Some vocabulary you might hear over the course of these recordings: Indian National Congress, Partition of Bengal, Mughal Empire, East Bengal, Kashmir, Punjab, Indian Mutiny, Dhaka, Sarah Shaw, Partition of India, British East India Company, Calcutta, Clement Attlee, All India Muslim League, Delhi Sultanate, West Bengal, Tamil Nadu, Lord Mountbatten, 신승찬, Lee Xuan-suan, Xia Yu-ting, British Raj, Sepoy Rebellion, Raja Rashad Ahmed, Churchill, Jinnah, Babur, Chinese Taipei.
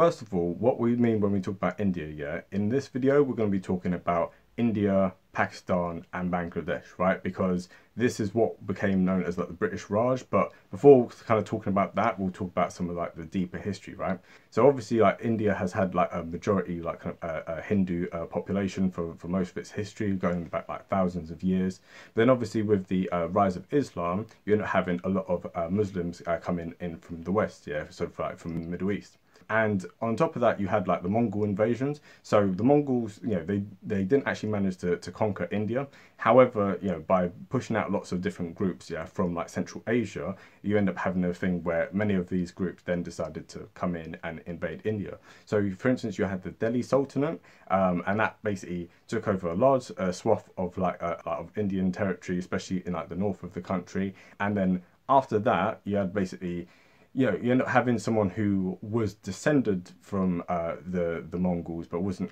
first of all, what we mean when we talk about India, yeah? In this video, we're going to be talking about India, Pakistan and Bangladesh, right? Because this is what became known as like the British Raj. But before kind of talking about that, we'll talk about some of like the deeper history, right? So obviously like India has had like a majority like kind of a Hindu population for most of its history, going back like thousands of years. But then obviously with the rise of Islam, you end up having a lot of Muslims coming in from the West, yeah? So like from the Middle East. And on top of that, you had like the Mongol invasions. So the Mongols, you know, they didn't actually manage to conquer India. However, you know, by pushing out lots of different groups, yeah, from like Central Asia, you end up having a thing where many of these groups then decided to come in and invade India. So for instance, you had the Delhi Sultanate, and that basically took over a large swath of like of Indian territory, especially in like the north of the country. And then after that, you had basically, you know, you end up having someone who was descended from the Mongols, but wasn't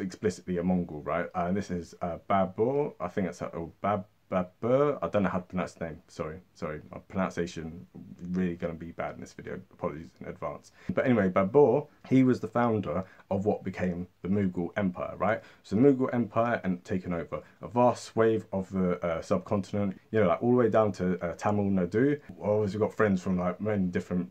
explicitly a Mongol, right? And this is Babur, I think that's Babur. I don't know how to pronounce the name. Sorry, my pronunciation really going to be bad in this video. Apologies in advance. But anyway, Babur, he was the founder of what became the Mughal Empire, right? So the Mughal Empire and taken over a vast swathe of the subcontinent, you know, like all the way down to Tamil Nadu. Obviously, we've got friends from like many different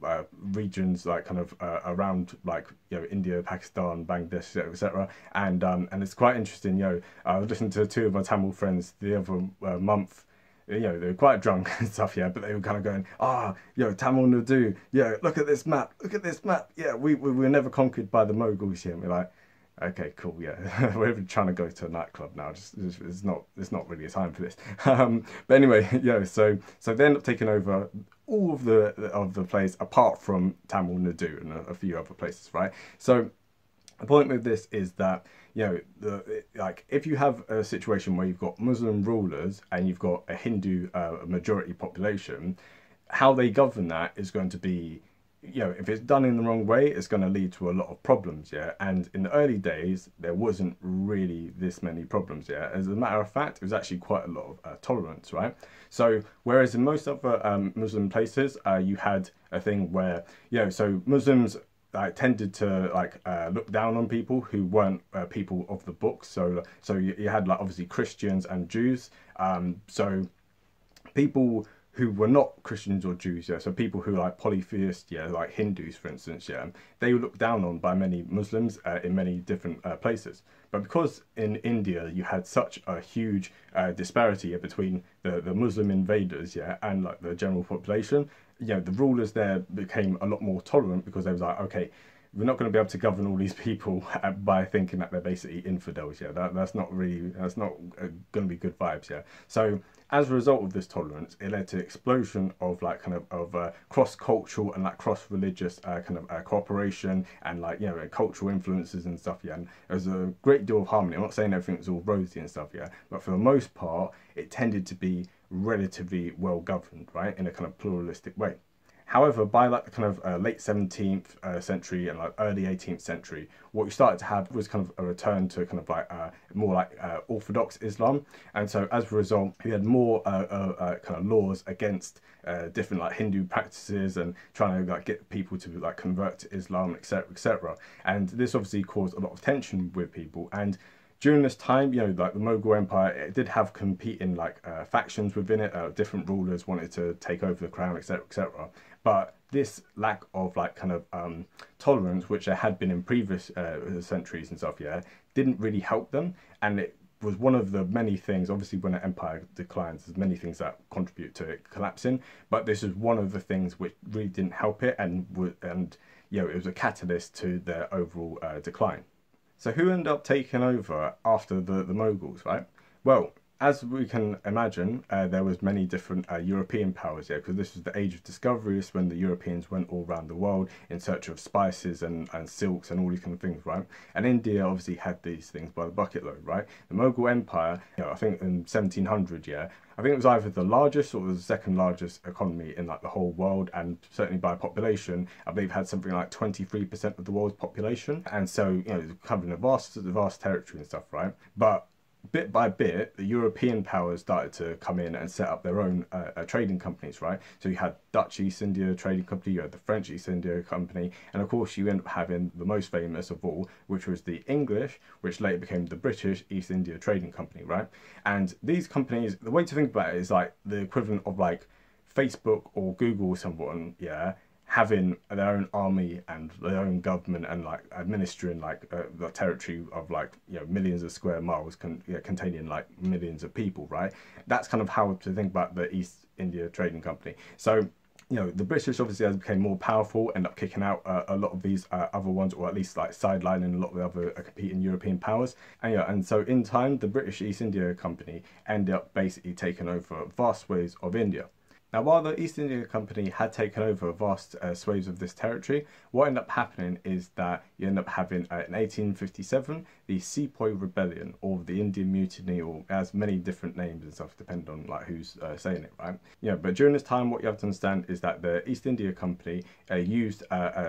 regions, like kind of around like, you know, India, Pakistan, Bangladesh, etc. And it's quite interesting, you know, I was listening to two of my Tamil friends the other month. You know, they were quite drunk and stuff, yeah, but they were kind of going, ah, oh, yo, Tamil Nadu, yo, look at this map, yeah, we were never conquered by the Mughals here. And we're like, okay, cool, yeah, we're even trying to go to a nightclub now, just it's not really a time for this. But anyway, you know, so they end up taking over all of the place apart from Tamil Nadu and a few other places, right? So the point with this is that, you know, like if you have a situation where you've got Muslim rulers and you've got a Hindu majority population, how they govern that is going to be, you know, if it's done in the wrong way, it's going to lead to a lot of problems, yeah? And in the early days, there wasn't really this many problems, yeah? As a matter of fact, it was actually quite a lot of tolerance, right? So whereas in most other Muslim places, you had a thing where, you know, so Muslims tended to like look down on people who weren't people of the book. So you had like obviously Christians and Jews. So people who were not Christians or Jews, yeah, so people who are like polytheist, yeah, like Hindus for instance, yeah, they were looked down on by many Muslims in many different places. But because in India you had such a huge disparity between the Muslim invaders, yeah, and like the general population, you know, the rulers there became a lot more tolerant because they was like, okay, we're not going to be able to govern all these people by thinking that they're basically infidels, yeah, that's not going to be good vibes, yeah. So as a result of this tolerance, it led to explosion of like kind of cross-cultural and like cross-religious kind of cooperation and like, you know, cultural influences and stuff, yeah. And there was a great deal of harmony. I'm not saying everything was all rosy and stuff, yeah, but for the most part it tended to be relatively well governed, right, in a kind of pluralistic way. However, by like the kind of late 17th century and like early 18th century, what you started to have was kind of a return to kind of like more like Orthodox Islam. And so as a result, we had more kind of laws against different like Hindu practices and trying to like get people to like convert to Islam, etc., etc. And this obviously caused a lot of tension with people. And during this time, you know, like the Mughal Empire, it did have competing like factions within it. Different rulers wanted to take over the crown, etc., etc. But this lack of like kind of tolerance, which there had been in previous centuries and stuff, yeah, didn't really help them. And it was one of the many things, obviously when an empire declines, there's many things that contribute to it collapsing. But this is one of the things which really didn't help it and you know, it was a catalyst to their overall decline. So who ended up taking over after the Mughals, right? Well, as we can imagine, there was many different European powers, yeah, because this was the age of discovery, it's when the Europeans went all around the world in search of spices and silks and all these kind of things, right? And India obviously had these things by the bucket load, right? The Mughal Empire, you know, I think in 1700, yeah, I think it was either the largest or the second largest economy in like the whole world, and certainly by population, I believe had something like 23% of the world's population. And so, you know, covering a vast territory and stuff, right? But bit by bit, the European powers started to come in and set up their own trading companies, right? So you had Dutch East India Trading Company, you had the French East India Company, and of course you end up having the most famous of all, which was the English, which later became the British East India Trading Company, right? And these companies, the way to think about it is like the equivalent of like Facebook or Google, someone, yeah, having their own army and their own government and like administering like the territory of like, you know, millions of square miles containing like millions of people, right? That's kind of how to think about the East India Trading Company. So, you know, the British obviously as became more powerful, end up kicking out a lot of these other ones, or at least like sidelining a lot of the other competing European powers. And, you know, and so in time, the British East India Company ended up basically taking over vast ways of India. Now, while the East India Company had taken over vast swathes of this territory, what ended up happening is that you end up having, in 1857, the Sepoy Rebellion, or the Indian Mutiny, or has many different names and stuff, depending on like who's saying it, right? Yeah, but during this time, what you have to understand is that the East India Company used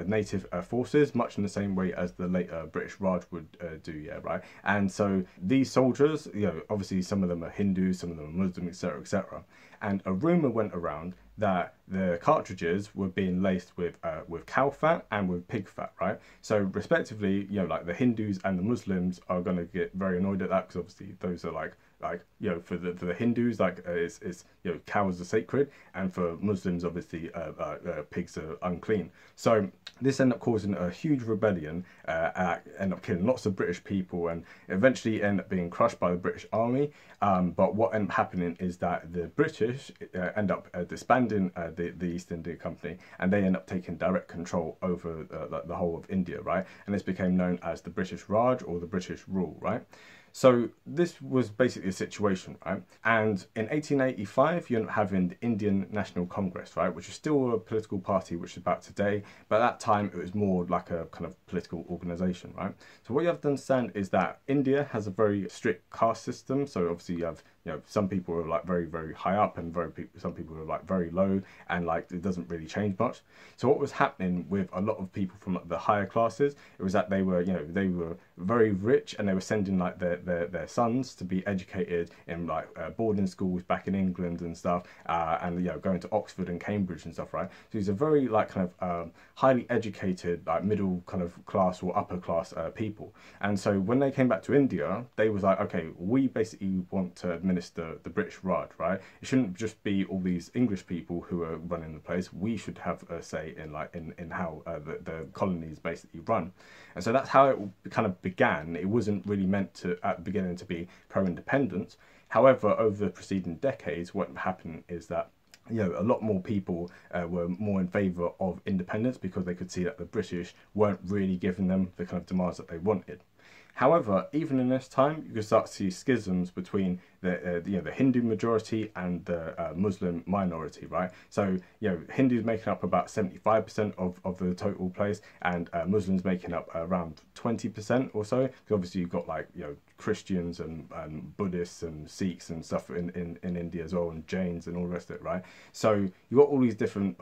native forces, much in the same way as the later British Raj would do, yeah, right? And so these soldiers, you know, obviously some of them are Hindus, some of them are Muslim, etc., etc. And a rumour went around that the cartridges were being laced with cow fat and with pig fat, right? So respectively, you know, like the Hindus and the Muslims are going to get very annoyed at that, because obviously those are like, you know, for the Hindus, like it's you know, cows are sacred, and for Muslims obviously pigs are unclean. So this ended up causing a huge rebellion, ended up killing lots of British people, and eventually ended up being crushed by the British army. But what ended up happening is that the British end up disbanding the East India Company, and they end up taking direct control over the whole of India, right? And this became known as the British Raj, or the British rule, right? So this was basically a situation, right? And in 1885, you end up having the Indian National Congress, right? Which is still a political party, which is about today, but at that time it was more like a kind of political organisation, right? So what you have to understand is that India has a very strict caste system. So obviously you have, you know, some people are like very, very high up, and some people are like very low, and like it doesn't really change much. So what was happening with a lot of people from like, the higher classes, it was that they were, you know, they were very rich, and they were sending like their sons to be educated in like boarding schools back in England and stuff, and you know, going to Oxford and Cambridge and stuff, right? So these are very like kind of highly educated, like middle kind of class or upper class people. And so when they came back to India, they was like, okay, we basically want to administer the British Raj, right? It shouldn't just be all these English people who are running the place. We should have a say in like in how the colonies basically run. And so that's how it kind of began. It wasn't really meant to at the beginning to be pro-independence. However, over the preceding decades, what happened is that, you know, a lot more people were more in favour of independence, because they could see that the British weren't really giving them the kind of demands that they wanted. However, even in this time, you can start to see schisms between the, you know, the Hindu majority and the Muslim minority, right? So, you know, Hindus making up about 75% of the total place, and Muslims making up around 20% or so. Because obviously you've got like, you know, Christians and Buddhists and Sikhs and stuff in India as well, and Jains and all the rest of it, right? So you've got all these different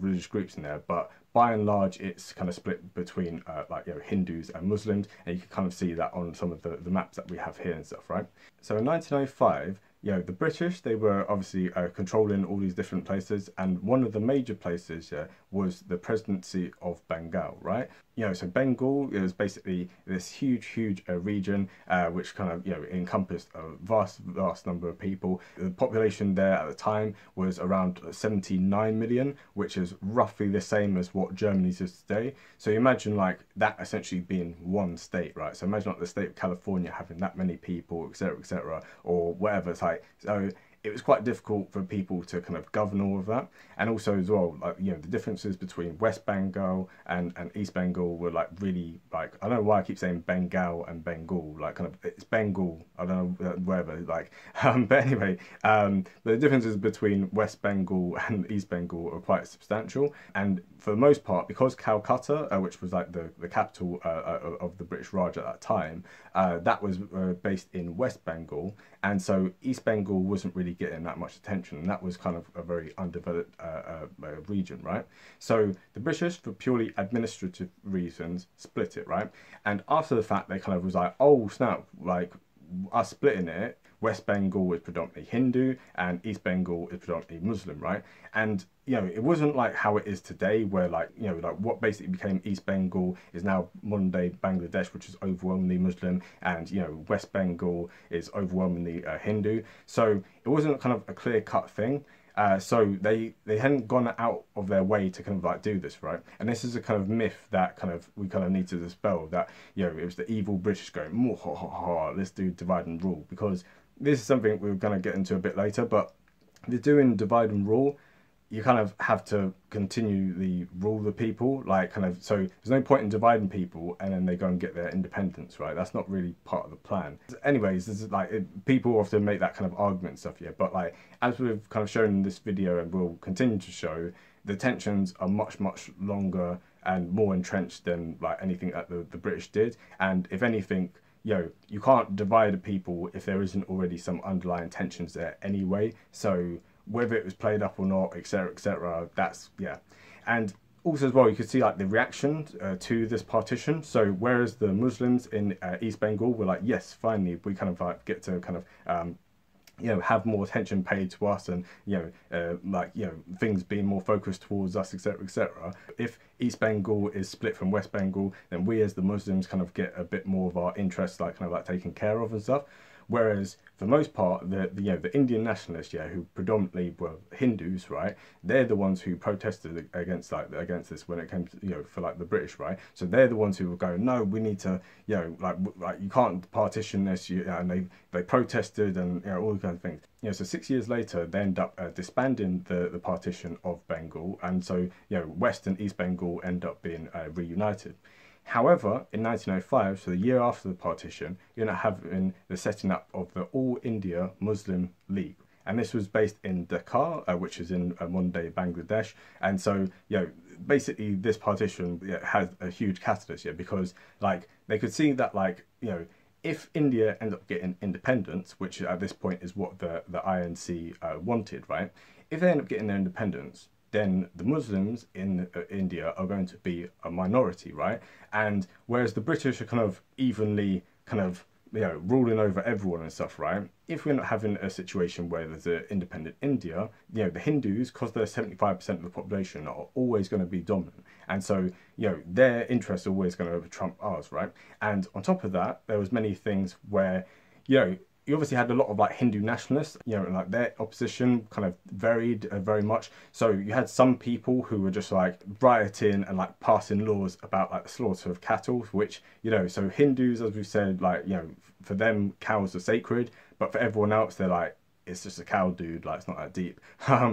religious groups in there, but by and large, it's kind of split between like, you know, Hindus and Muslims, and you can kind of see that on some of the maps that we have here and stuff, right? So in 1905, you know, the British, they were obviously controlling all these different places, and one of the major places, yeah, was the Presidency of Bengal, right? You know, so Bengal is basically this huge, huge region which kind of, you know, encompassed a vast, vast number of people. The population there at the time was around 79 million, which is roughly the same as what Germany's is today. So you imagine like that essentially being one state, right? So imagine like the state of California having that many people, etc., etc., or whatever type. So it was quite difficult for people to kind of govern all of that. And also as well, like, you know, the differences between West Bengal and East Bengal were like really, like, I don't know why I keep saying Bengal and Bengal, like kind of, it's Bengal, I don't know, whatever, like, but anyway, the differences between West Bengal and East Bengal are quite substantial. And for the most part, because Calcutta, which was like the capital of the British Raj at that time, that was based in West Bengal, and so East Bengal wasn't really getting that much attention, and that was kind of a very undeveloped region, right? So the British, for purely administrative reasons, split it, right? And after the fact, they kind of was like, oh snap, like us splitting it, West Bengal is predominantly Hindu and East Bengal is predominantly Muslim, right? And, you know, it wasn't like how it is today where, like, you know, like what basically became East Bengal is now modern day Bangladesh, which is overwhelmingly Muslim, and, you know, West Bengal is overwhelmingly Hindu. So it wasn't kind of a clear-cut thing. So they hadn't gone out of their way to kind of like do this, right? And this is a kind of myth that kind of we kind of need to dispel, that, you know, it was the evil British going, "Mwahaha, ha, ha, let's do divide and rule," because this is something we're going to get into a bit later. But if you're doing divide and rule, you kind of have to continually rule the people, like kind of, so there's no point in dividing people and then they go and get their independence, right? That's not really part of the plan. Anyways, this is like, people often make that kind of argument and stuff here, but like, as we've kind of shown in this video and will continue to show, the tensions are much, much longer and more entrenched than like anything that the British did. And if anything, you know, you can't divide a people if there isn't already some underlying tensions there anyway. So whether it was played up or not, etc, etc, that's, yeah. And also as well, you could see like the reaction to this partition. So whereas the Muslims in East Bengal were like, yes, finally we kind of like get to kind of you know, have more attention paid to us, and, you know, like, you know, things being more focused towards us, etc, etc. If East Bengal is split from West Bengal, then we as the Muslims kind of get a bit more of our interests, like, kind of like taken care of and stuff. Whereas for the most part, the you know, the Indian nationalists, yeah, who predominantly were Hindus, right? They're the ones who protested against like against this when it came to, you know, for like the British, right? So they're the ones who were going, no, we need to, you know, like you can't partition this, you know, and they protested and, you know, all kinds of things. You know, so 6 years later, they end up disbanding the partition of Bengal, and so, you know, West and East Bengal end up being reunited. However, in 1905, so the year after the partition, you're going to have the setting up of the All India Muslim League. And this was based in Dhaka, which is in modern-day Bangladesh. And so, you know, basically this partition, yeah, has a huge catalyst here, yeah, because, like, they could see that, like, you know, if India ends up getting independence, which at this point is what the INC wanted, right? If they end up getting their independence, then the Muslims in India are going to be a minority, right? And whereas the British are kind of evenly kind of, you know, ruling over everyone and stuff, right? If we're not having a situation where there's an independent India, you know, the Hindus, because they're 75% of the population, are always going to be dominant. And so, you know, their interests are always going to trump ours, right? And on top of that, there was many things where, you know, you obviously had a lot of like Hindu nationalists, you know, and like their opposition kind of varied very much. So you had some people who were just like rioting and like passing laws about like the slaughter of cattle, which, you know, so Hindus, as we've said, like, you know, for them, cows are sacred, but for everyone else, they're like, it's just a cow, dude, like, it's not that deep.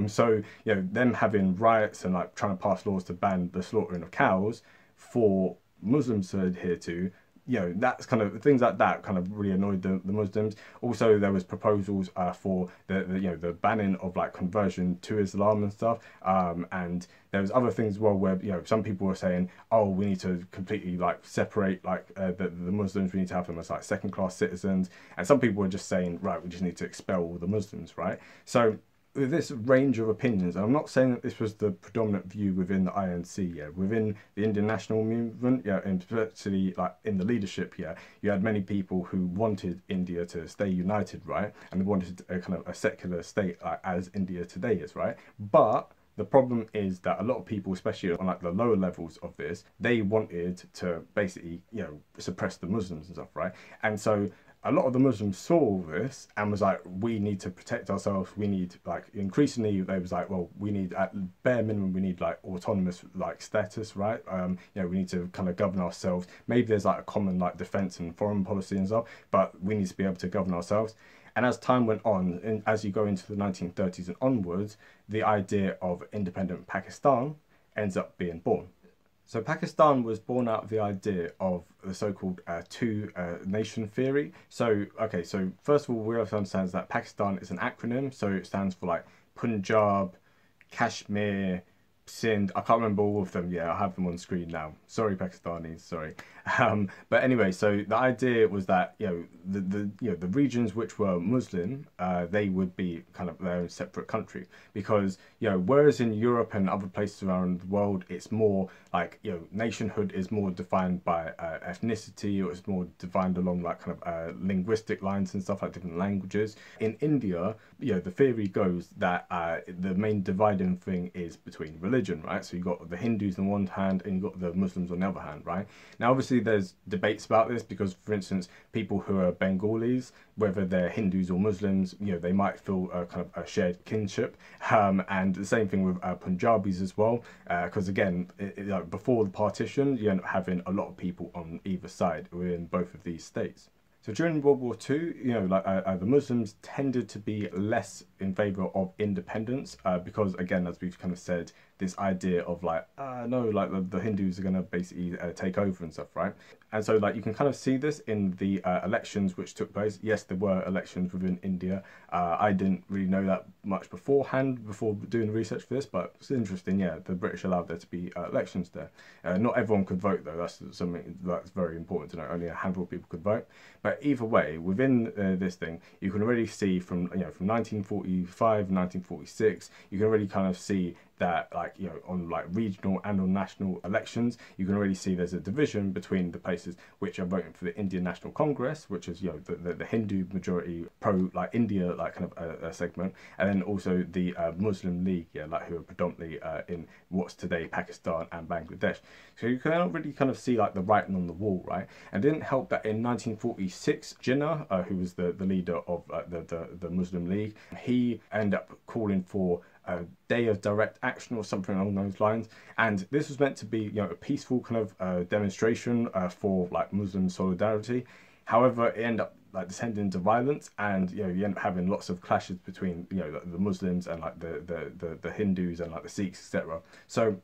So, you know, them having riots and like trying to pass laws to ban the slaughtering of cows for Muslims to adhere to, you know, that's kind of, things like that kind of really annoyed the Muslims. Also, there was proposals for the you know, the banning of like conversion to Islam and stuff, and there was other things as well where, you know, some people were saying, oh, we need to completely like separate like the Muslims, we need to have them as like second-class citizens, and some people were just saying, right, we just need to expel all the Muslims, right? So this range of opinions, and I'm not saying that this was the predominant view within the INC, yeah, within the Indian national movement, yeah, and especially like in the leadership here, yeah, you had many people who wanted India to stay united, right, and they wanted a kind of a secular state as India today is, right? But the problem is that a lot of people, especially on like the lower levels of this, they wanted to basically, you know, suppress the Muslims and stuff, right? And so a lot of the Muslims saw this and was like, we need to protect ourselves, we need, like, increasingly they was like, well, we need, at bare minimum, we need like autonomous like status, right? You know, we need to kind of govern ourselves. Maybe there's like a common like defense and foreign policy and stuff, but we need to be able to govern ourselves. And as time went on, and as you go into the 1930s and onwards, the idea of independent Pakistan ends up being born. So Pakistan was born out of the idea of the so-called two-nation theory. So, okay, so first of all, we have to understand that Pakistan is an acronym. So it stands for like Punjab, Kashmir, send, I can't remember all of them. Yeah, I have them on screen now. Sorry, Pakistanis. Sorry. But anyway, so the idea was that, you know, the regions which were Muslim, they would be kind of their own separate country, because, you know, whereas in Europe and other places around the world, it's more like, you know, nationhood is more defined by ethnicity, or it's more defined along like kind of linguistic lines and stuff, like different languages. In India, you know, the theory goes that the main dividing thing is between religion. Right, so you've got the Hindus on one hand and you've got the Muslims on the other hand, right? Now obviously there's debates about this, because for instance people who are Bengalis, whether they're Hindus or Muslims, you know, they might feel kind of a shared kinship, and the same thing with Punjabis as well, because again, like before the partition, you end up having a lot of people on either side within both of these states. So during World War II, you know, like, the Muslims tended to be less in favour of independence, because again, as we've kind of said, this idea of like, no, like the Hindus are going to basically take over and stuff, right? And so like you can kind of see this in the elections which took place. Yes, there were elections within India. I didn't really know that much beforehand, before doing research for this, but it's interesting, yeah, the British allowed there to be elections there. Not everyone could vote though, that's something that's very important to know, only a handful of people could vote. But either way, within this thing, you can already see from, you know, from 1945, 1946, you can already kind of see that, like, you know, on like regional and on national elections, you can already see there's a division between the places which are voting for the Indian National Congress, which is, you know, the Hindu majority pro like India, like kind of a segment, and then also the Muslim League, yeah, like who are predominantly in what's today Pakistan and Bangladesh. So you can already kind of see like the writing on the wall, right? And it didn't help that in 1946, Jinnah, who was the leader of the Muslim League, he ended up calling for a day of direct action or something along those lines, and this was meant to be, you know, a peaceful kind of demonstration for like Muslim solidarity. However, it ended up like descending into violence, and you know, you end up having lots of clashes between, you know, the Muslims and like the Hindus and like the Sikhs, etc. So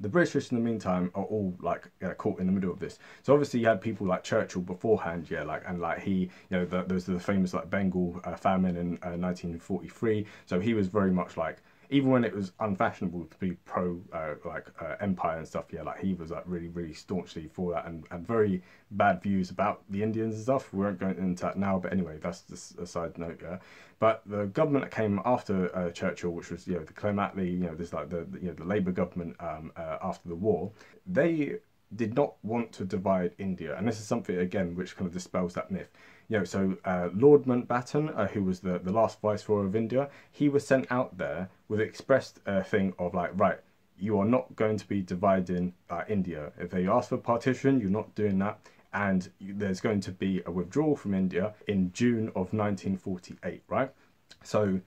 the British in the meantime are all like caught in the middle of this. So obviously you had people like Churchill beforehand, yeah, like, and like he, you know, there was the famous like Bengal famine in 1943. So he was very much like, even when it was unfashionable to be pro like empire and stuff, yeah, like he was like really staunchly for that, and very bad views about the Indians and stuff. We won't go into that now, but anyway, that's just a side note. Yeah, but the government that came after Churchill, which was, you know, the Clement Attlee, you know, this like the, you know, the Labour government after the war, they did not want to divide India, and this is something again which kind of dispels that myth. You know, so Lord Mountbatten, who was the last Viceroy of India, he was sent out there with an expressed thing of like, right, you are not going to be dividing India. If they ask for partition, you're not doing that. And there's going to be a withdrawal from India in June of 1948, right? So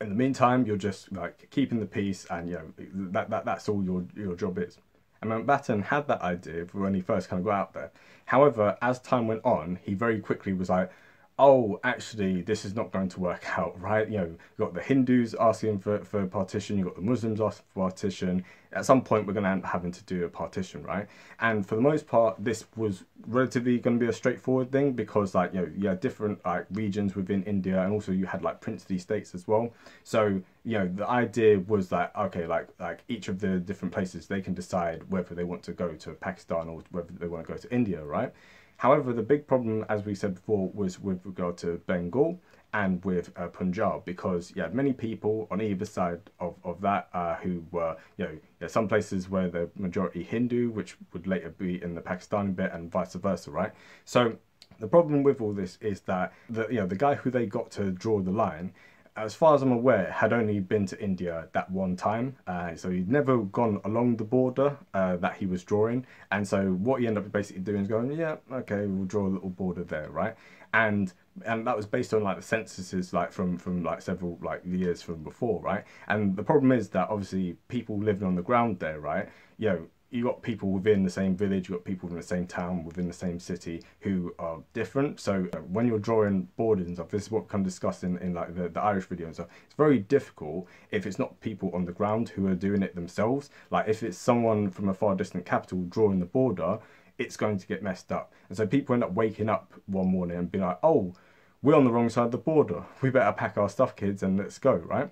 in the meantime, you're just like keeping the peace, and, you know, that's all your job is. And Mountbatten had that idea when he first kind of got out there. However, as time went on, he very quickly was like, oh, actually, this is not going to work out, right? You know, you've got the Hindus asking for partition, you've got the Muslims asking for partition. At some point, we're going to end up having to do a partition, right? And for the most part, this was relatively going to be a straightforward thing, because, like, you know, you had different, like, regions within India, and also you had, like, princely states as well. So, you know, the idea was that, okay, like each of the different places, they can decide whether they want to go to Pakistan or whether they want to go to India, right? However, the big problem, as we said before, was with regard to Bengal and with Punjab, because you had many people on either side of that who were, you know, there's some places where they're majority Hindu, which would later be in the Pakistani bit, and vice versa, right? So the problem with all this is that, you know, the guy who they got to draw the line, as far as I'm aware, had only been to India that one time, so he'd never gone along the border that he was drawing, and so what he ended up basically doing is going, yeah, okay, we'll draw a little border there, right? And that was based on like the censuses, like from like several like years from before, right? And the problem is that obviously people living on the ground there, right, you know, you got people within the same village, you got people in the same town, within the same city who are different. So when you're drawing borders and stuff, this is what we kind of discussed in like the Irish video and stuff. It's very difficult if it's not people on the ground who are doing it themselves. Like if it's someone from a far distant capital drawing the border, it's going to get messed up. And so people end up waking up one morning and be like, oh, we're on the wrong side of the border. We better pack our stuff, kids, and let's go, right?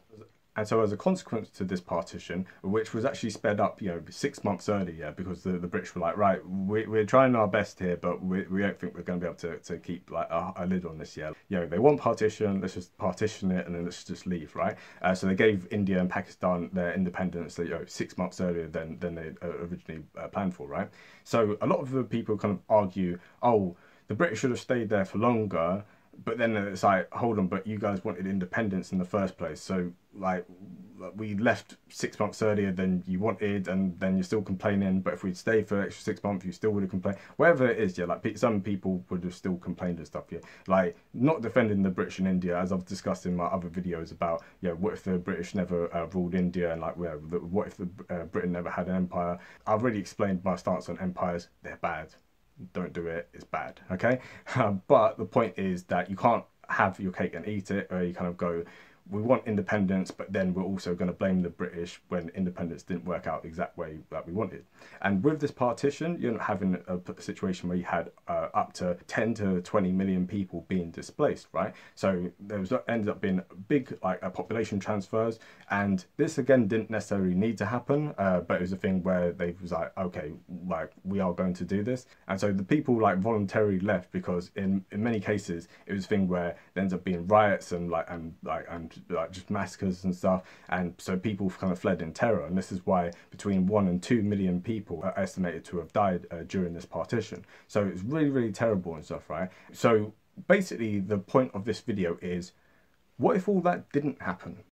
And so as a consequence to this partition, which was actually sped up, 6 months earlier, because the British were like, right, we're trying our best here, but we don't think we're going to be able to keep like a lid on this year. They want partition, let's just partition it, and then let's just leave, right? So they gave India and Pakistan their independence 6 months earlier than they originally planned for, right? So a lot of the people kind of argue, oh, the British should have stayed there for longer. But then it's like, hold on, but you guys wanted independence in the first place. So, like, we left 6 months earlier than you wanted, and then you're still complaining. But if we'd stayed for an extra 6 months, you still would have complained. Whatever it is, like, some people would have still complained and stuff, Like, not defending the British in India, as I've discussed in my other videos about, what if the British never ruled India, and, like, what if Britain never had an empire. I've already explained my stance on empires. They're bad. Don't do it, it's bad, okay? But the point is that you can't have your cake and eat it, or you kind of go, we want independence, but then we're also going to blame the British when independence didn't work out the exact way that we wanted. And with this partition, you're not having a situation where you had up to 10 to 20 million people being displaced, right? So there was ended up being big population transfers, and this again didn't necessarily need to happen, but it was a thing where they was like, okay, like we are going to do this, and so the people like voluntarily left, because in many cases it was a thing where there ends up being riots and just massacres and stuff, and so people kind of fled in terror, and this is why between 1 and 2 million people are estimated to have died during this partition. So it's really, really terrible and stuff, right? So basically the point of this video is, what if all that didn't happen?